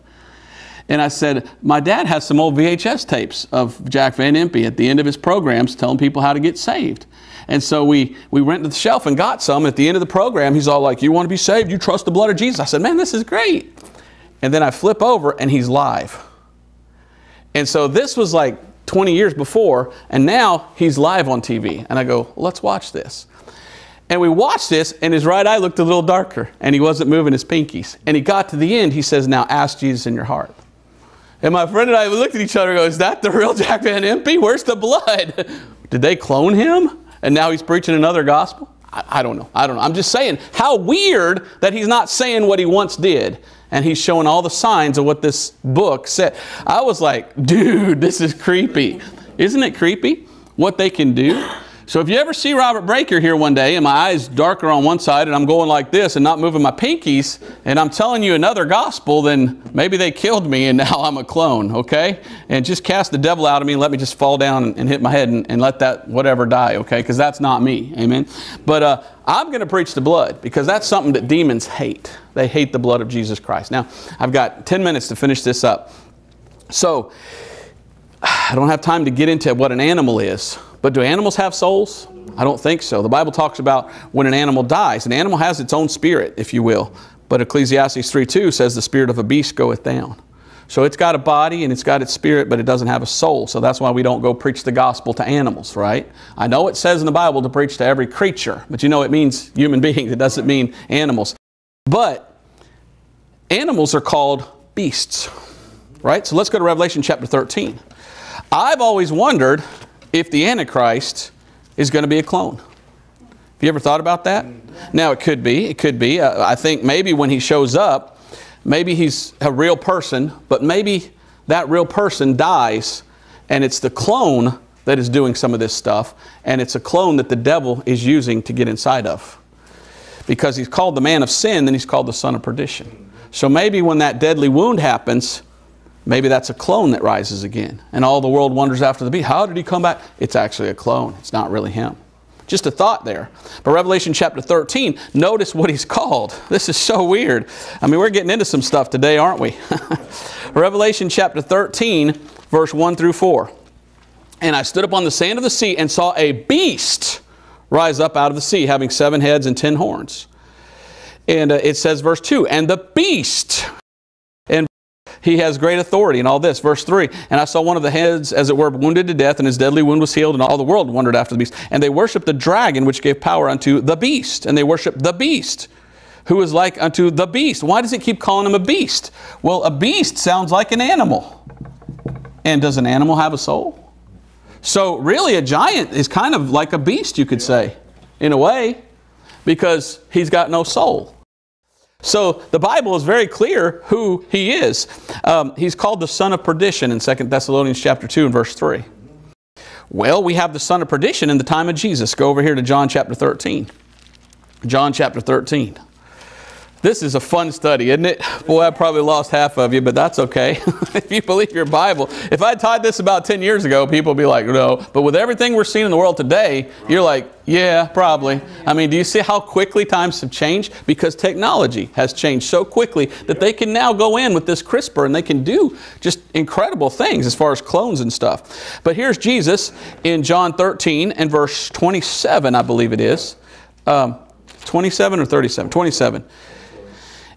And I said, my dad has some old VHS tapes of Jack Van Impe at the end of his programs telling people how to get saved. And so we went to the shelf and got some. At the end of the program, he's all like, you want to be saved? You trust the blood of Jesus? I said, man, this is great. And then I flip over and he's live. And so this was like 20 years before, and now he's live on TV. And I go, well, let's watch this. And we watched this, and his right eye looked a little darker, and he wasn't moving his pinkies. And he got to the end, he says, now ask Jesus in your heart. And my friend and I looked at each other and go, is that the real Jack Van Impe? Where's the blood? Did they clone him? And now he's preaching another gospel? I don't know. I don't know. I'm just saying how weird that he's not saying what he once did. And he's showing all the signs of what this book said. I was like, dude, this is creepy. Isn't it creepy what they can do? So if you ever see Robert Breaker here one day and my eyes darker on one side and I'm going like this and not moving my pinkies and I'm telling you another gospel, then maybe they killed me and now I'm a clone, okay? And just cast the devil out of me and let me just fall down and hit my head and let that whatever die, okay? Because that's not me, amen? But I'm going to preach the blood because that's something that demons hate. They hate the blood of Jesus Christ. Now, I've got 10 minutes to finish this up. So, I don't have time to get into what an animal is. But do animals have souls? I don't think so. The Bible talks about when an animal dies. An animal has its own spirit, if you will. But Ecclesiastes 3:2 says the spirit of a beast goeth down. So it's got a body and it's got its spirit, but it doesn't have a soul. So that's why we don't go preach the gospel to animals, right? I know it says in the Bible to preach to every creature, but you know it means human beings. It doesn't mean animals. But animals are called beasts, right? So let's go to Revelation chapter 13. I've always wondered if the Antichrist is going to be a clone. Have you ever thought about that? Now it could be, it could be. I think maybe when he shows up, maybe he's a real person, but maybe that real person dies and it's the clone that is doing some of this stuff, and it's a clone that the devil is using to get inside of. Because he's called the man of sin, then he's called the son of perdition. So maybe when that deadly wound happens, maybe that's a clone that rises again. And all the world wonders after the beast, how did he come back? It's actually a clone. It's not really him. Just a thought there. But Revelation chapter 13, notice what he's called. This is so weird. I mean, we're getting into some stuff today, aren't we? Revelation chapter 13, verse 1 through 4. And I stood upon the sand of the sea and saw a beast rise up out of the sea, having 7 heads and 10 horns. And it says, verse 2, and the beast... He has great authority in all this. Verse 3, and I saw one of the heads, as it were, wounded to death, and his deadly wound was healed, and all the world wondered after the beast. And they worshipped the dragon, which gave power unto the beast. And they worshipped the beast, who is like unto the beast. Why does it keep calling him a beast? Well, a beast sounds like an animal. And does an animal have a soul? So really, a giant is kind of like a beast, you could say, in a way, because he's got no soul. So the Bible is very clear who he is. He's called the son of perdition in 2 Thessalonians chapter 2 and verse 3. Well, we have the son of perdition in the time of Jesus. Go over here to John chapter 13. John chapter 13. This is a fun study, isn't it? Boy, I probably lost half of you, but that's okay. If you believe your Bible. If I taught this about 10 years ago, people would be like, no. But with everything we're seeing in the world today, you're like, yeah, probably. I mean, do you see how quickly times have changed? Because technology has changed so quickly that they can now go in with this CRISPR and they can do just incredible things as far as clones and stuff. But here's Jesus in John 13 and verse 27, I believe it is. 27 or 37? 27.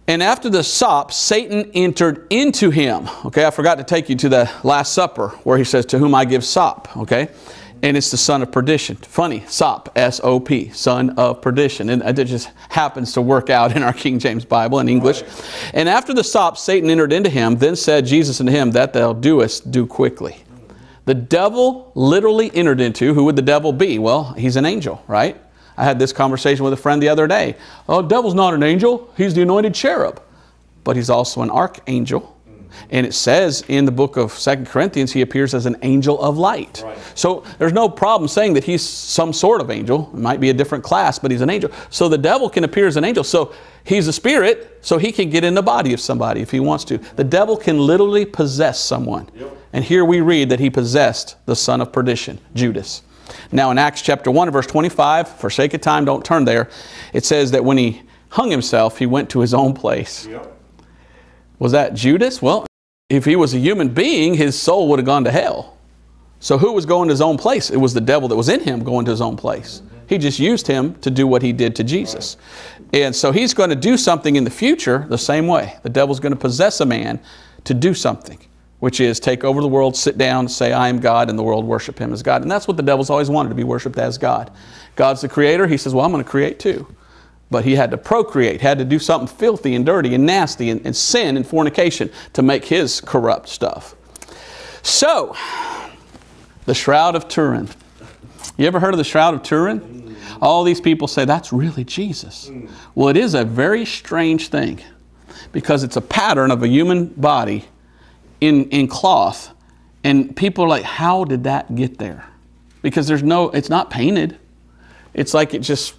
And after the sop, Satan entered into him. Okay, I forgot to take you to the Last Supper where he says, to whom I give sop. Okay, and it's the son of perdition. Funny, sop, S-O-P, son of perdition. And it just happens to work out in our King James Bible in English. Right. And after the sop, Satan entered into him, then said Jesus unto him, that thou doest, do quickly. The devil literally entered into, who would the devil be? Well, he's an angel, right? I had this conversation with a friend the other day. Oh, the devil's not an angel. He's the anointed cherub. But he's also an archangel. And it says in the book of 2 Corinthians, he appears as an angel of light. Right. So there's no problem saying that he's some sort of angel. It might be a different class, but he's an angel. So the devil can appear as an angel. So he's a spirit, so he can get in the body of somebody if he wants to. The devil can literally possess someone. Yep. And here we read that he possessed the son of perdition, Judas. Now in Acts chapter 1 verse 25, for sake of time, don't turn there. It says that when he hung himself, he went to his own place. Yep. Was that Judas? Well, if he was a human being, his soul would have gone to hell. So who was going to his own place? It was the devil that was in him going to his own place. He just used him to do what he did to Jesus. And so he's going to do something in the future the same way. The devil's going to possess a man to do something, which is take over the world, sit down, say, I am God, and the world worship him as God. And that's what the devil's always wanted, to be worshiped as God. God's the creator. He says, well, I'm going to create too. But he had to procreate, had to do something filthy and dirty and nasty and sin and fornication to make his corrupt stuff. So, the Shroud of Turin. You ever heard of the Shroud of Turin? All these people say, that's really Jesus. Well, it is a very strange thing because it's a pattern of a human body in cloth. And people are like, how did that get there? Because there's no, it's not painted. It's like it just...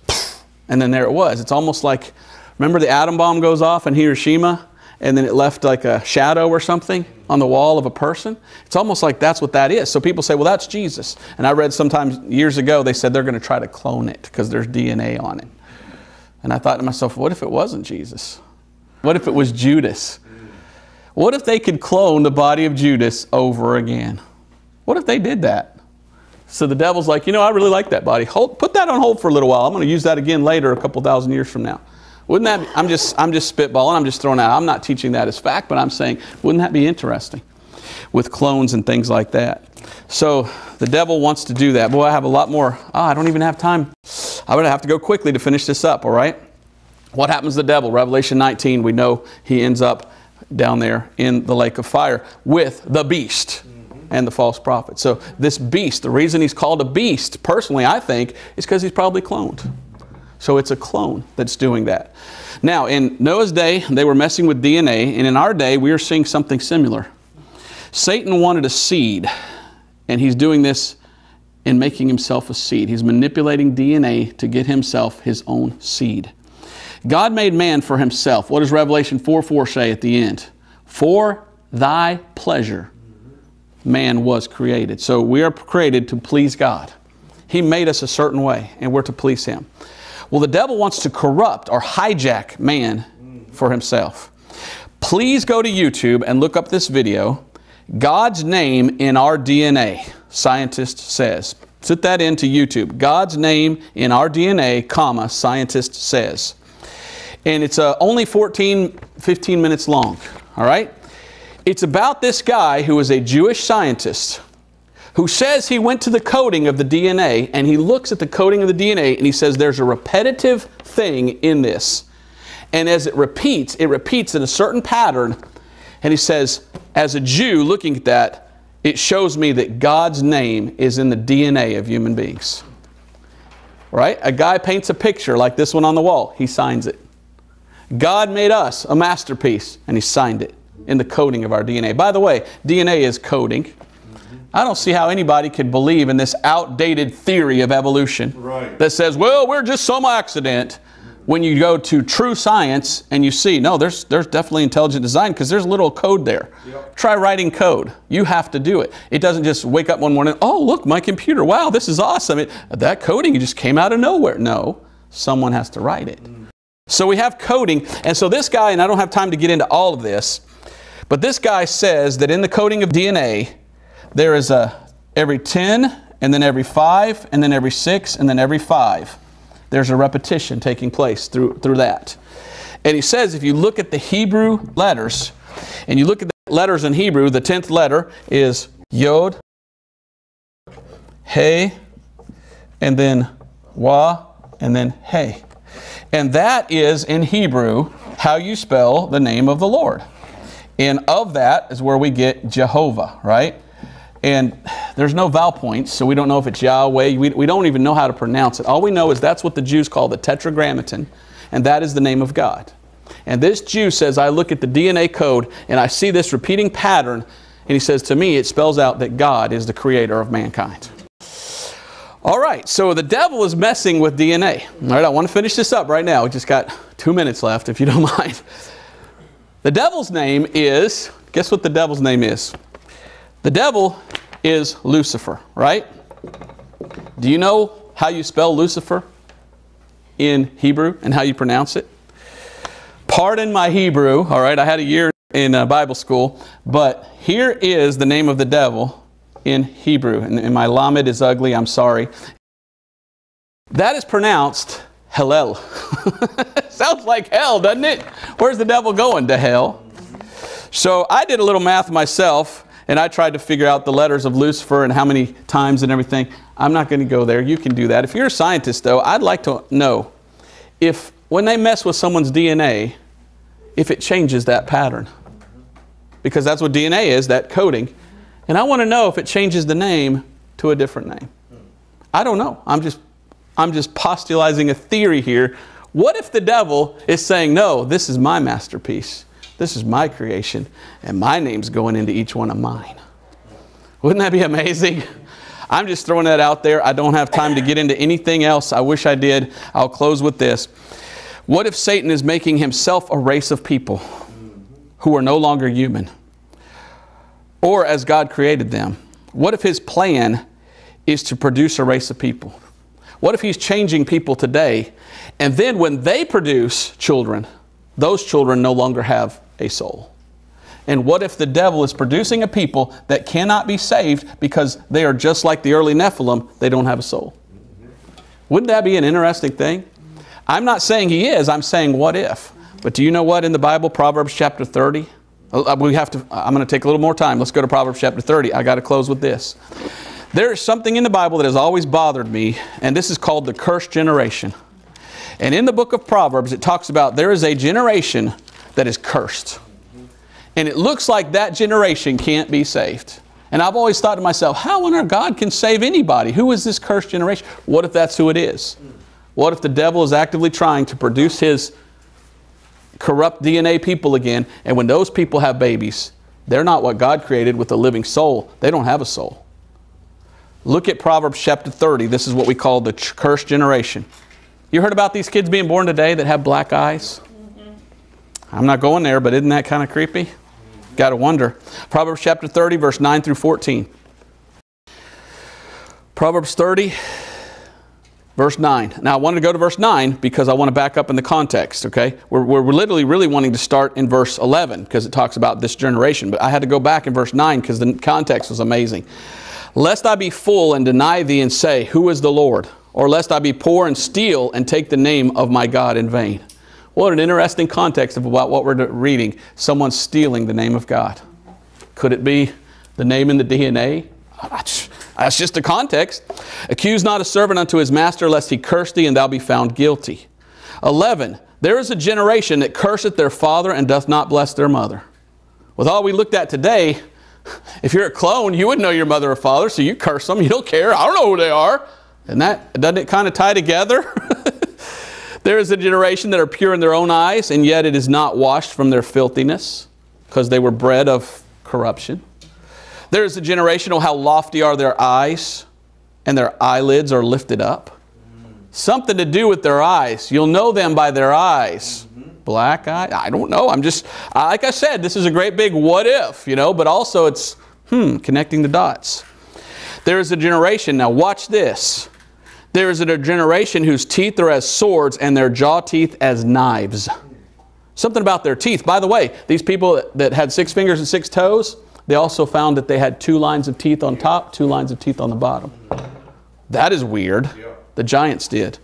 And then there it was. It's almost like, remember the atom bomb goes off in Hiroshima and then it left like a shadow or something on the wall of a person? It's almost like that's what that is. So people say, well, that's Jesus. And I read sometimes years ago, they said they're going to try to clone it because there's DNA on it. And I thought to myself, what if it wasn't Jesus? What if it was Judas? What if they could clone the body of Judas over again? What if they did that? So the devil's like, you know, I really like that body. Hold, put that on hold for a little while. I'm going to use that again later, a couple thousand years from now. Wouldn't that be, I'm just spitballing. I'm just throwing out. I'm not teaching that as fact, but I'm saying, wouldn't that be interesting with clones and things like that? So the devil wants to do that. Boy, I have a lot more. Oh, I don't even have time. I'm going to have to go quickly to finish this up. All right. What happens to the devil? Revelation 19, we know he ends up down there in the lake of fire with the beast and the false prophet. So this beast, the reason he's called a beast, personally I think, is because he's probably cloned. So it's a clone that's doing that. Now in Noah's day, they were messing with DNA, and in our day, we are seeing something similar. Satan wanted a seed, and he's doing this in making himself a seed. He's manipulating DNA to get himself his own seed. God made man for himself. What does Revelation 4:4 say at the end? For thy pleasure man was created. So we are created to please God. He made us a certain way and we're to please him. Well, the devil wants to corrupt or hijack man for himself. Please go to YouTube and look up this video, God's Name in Our DNA, Scientist Says. Put that into YouTube, God's Name in Our DNA, comma, Scientist Says. And it's only 14, 15 minutes long, all right? It's about this guy who is a Jewish scientist who says he went to the coding of the DNA, and he looks at the coding of the DNA and he says there's a repetitive thing in this. And as it repeats in a certain pattern. And he says, as a Jew looking at that, it shows me that God's name is in the DNA of human beings. Right? A guy paints a picture like this one on the wall. He signs it. God made us a masterpiece, and he signed it in the coding of our DNA. By the way, DNA is coding. I don't see how anybody could believe in this outdated theory of evolution that says, well, we're just some accident. When you go to true science and you see, no, there's definitely intelligent design because there's little code there. Yep. Try writing code. You have to do it. It doesn't just wake up one morning, oh, look, my computer. Wow, this is awesome. That coding just came out of nowhere. No, someone has to write it. So we have coding. And so this guy, and I don't have time to get into all of this, but this guy says that in the coding of DNA, there is a every 10, and then every 5, and then every 6, and then every 5. There's a repetition taking place through that. And he says if you look at the Hebrew letters, and you look at the letters in Hebrew, the 10th letter is Yod, hey, and then wa, and then hey. And that is, in Hebrew, how you spell the name of the Lord. And of that is where we get Jehovah, right? And there's no vowel points, so we don't know if it's Yahweh. We don't even know how to pronounce it. All we know is that's what the Jews call the Tetragrammaton, and that is the name of God. And this Jew says, I look at the DNA code, and I see this repeating pattern, and he says, to me, it spells out that God is the creator of mankind. All right, so the devil is messing with DNA. All right, I want to finish this up right now. We just got 2 minutes left, if you don't mind. The devil's name is, guess what the devil's name is? The devil is Lucifer, right? Do you know how you spell Lucifer in Hebrew and how you pronounce it? Pardon my Hebrew, all right? I had a year in Bible school, but here is the name of the devil in Hebrew, and my Lamed is ugly, I'm sorry. That is pronounced Hellel. Sounds like hell, doesn't it? Where's the devil going? To hell. So I did a little math myself, and I tried to figure out the letters of Lucifer and how many times and everything. I'm not going to go there. You can do that. If you're a scientist, though, I'd like to know if when they mess with someone's DNA, if it changes that pattern. Because that's what DNA is, that coding. And I want to know if it changes the name to a different name. I don't know. I'm just postulating a theory here. What if the devil is saying, no, this is my masterpiece. This is my creation. And my name's going into each one of mine. Wouldn't that be amazing? I'm just throwing that out there. I don't have time to get into anything else. I wish I did. I'll close with this. What if Satan is making himself a race of people who are no longer human? Or as God created them. What if his plan is to produce a race of people? What if he's changing people today, and then when they produce children, those children no longer have a soul? And what if the devil is producing a people that cannot be saved because they are just like the early Nephilim, they don't have a soul? Wouldn't that be an interesting thing? I'm not saying he is, I'm saying what if. But do you know what in the Bible, Proverbs chapter 30? I'm going to take a little more time. Let's go to Proverbs chapter 30. I got to close with this. There is something in the Bible that has always bothered me, and this is called the cursed generation. And in the book of Proverbs, it talks about there is a generation that is cursed. And it looks like that generation can't be saved. And I've always thought to myself, how on earth God can save anybody? Who is this cursed generation? What if that's who it is? What if the devil is actively trying to produce his corrupt DNA people again, and when those people have babies, they're not what God created with a living soul. They don't have a soul. Look at Proverbs chapter 30. This is what we call the cursed generation. You heard about these kids being born today that have black eyes? I'm not going there, but isn't that kind of creepy? Got to wonder. Proverbs chapter 30, verse 9 through 14. Proverbs 30, Verse 9. Now I wanted to go to verse 9 because I want to back up in the context, okay? We're literally really wanting to start in verse 11 because it talks about this generation. But I had to go back in verse 9 because the context was amazing. Lest I be full and deny thee and say, who is the Lord? Or lest I be poor and steal and take the name of my God in vain. What an interesting context of about what we're reading. Someone stealing the name of God. Could it be the name in the DNA? That's just the context. Accuse not a servant unto his master, lest he curse thee, and thou be found guilty. 11. There is a generation that curseth their father and doth not bless their mother. With all we looked at today, if you're a clone, you wouldn't know your mother or father, so you curse them. You don't care. I don't know who they are. And that, doesn't it kind of tie together? There is a generation that are pure in their own eyes, and yet it is not washed from their filthiness, because they were bred of corruption. There is a generation, oh, how lofty are their eyes, and their eyelids are lifted up. Something to do with their eyes. You'll know them by their eyes. Black eye? I don't know. I'm just, like I said, this is a great big what if, you know, but also it's, connecting the dots. There is a generation, now watch this. There is a generation whose teeth are as swords and their jaw teeth as knives. Something about their teeth. By the way, these people that had 6 fingers and 6 toes, they also found that they had 2 lines of teeth on top, 2 lines of teeth on the bottom. That is weird. The giants did.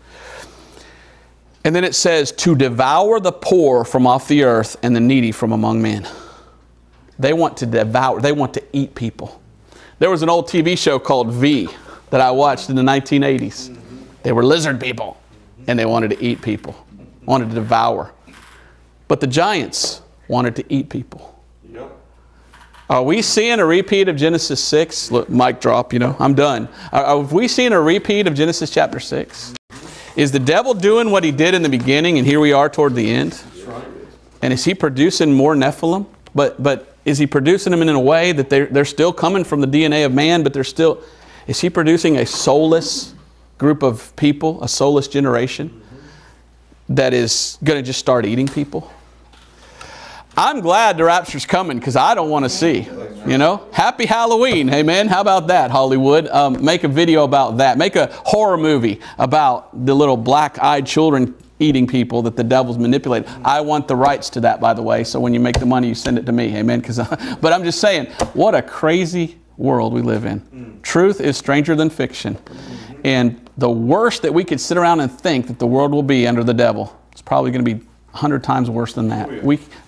And then it says, to devour the poor from off the earth and the needy from among men. They want to devour. They want to eat people. There was an old TV show called V. that I watched in the 1980s. They were lizard people, and they wanted to eat people, wanted to devour. But the giants wanted to eat people. Are we seeing a repeat of Genesis 6? Look, mic drop, you know, I'm done. Are we seeing a repeat of Genesis chapter 6? Is the devil doing what he did in the beginning, and here we are toward the end? And is he producing more Nephilim? But is he producing them in a way that they're still coming from the DNA of man, but they're still... Is he producing a soulless group of people, a soulless generation that is going to just start eating people? I'm glad the rapture's coming because I don't want to see, you know. Happy Halloween, amen. How about that, Hollywood? Make a video about that. Make a horror movie about the little black-eyed children eating people that the devil's manipulated. I want the rights to that, by the way, so when you make the money, you send it to me, amen. But I'm just saying, what a crazy world we live in. Truth is stranger than fiction. And the worst that we could sit around and think that the world will be under the devil, it's probably going to be 100 times worse than that.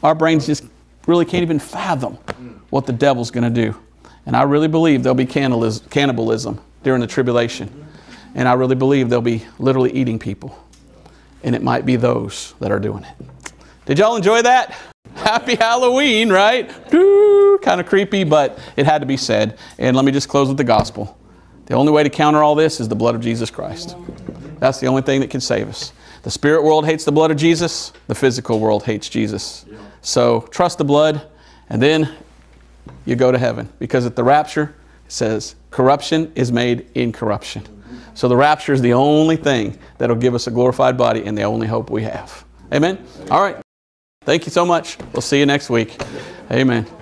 Our brains just really can't even fathom what the devil's going to do. And I really believe there'll be cannibalism during the tribulation. And I really believe they'll be literally eating people. And it might be those that are doing it. Did y'all enjoy that? Happy Halloween, right? Kind of creepy, but it had to be said. And let me just close with the gospel. The only way to counter all this is the blood of Jesus Christ. That's the only thing that can save us. The spirit world hates the blood of Jesus. The physical world hates Jesus. So trust the blood, and then you go to heaven. Because at the rapture, it says, corruption is made incorruption. So the rapture is the only thing that will give us a glorified body and the only hope we have. Amen? All right. Thank you so much. We'll see you next week. Amen.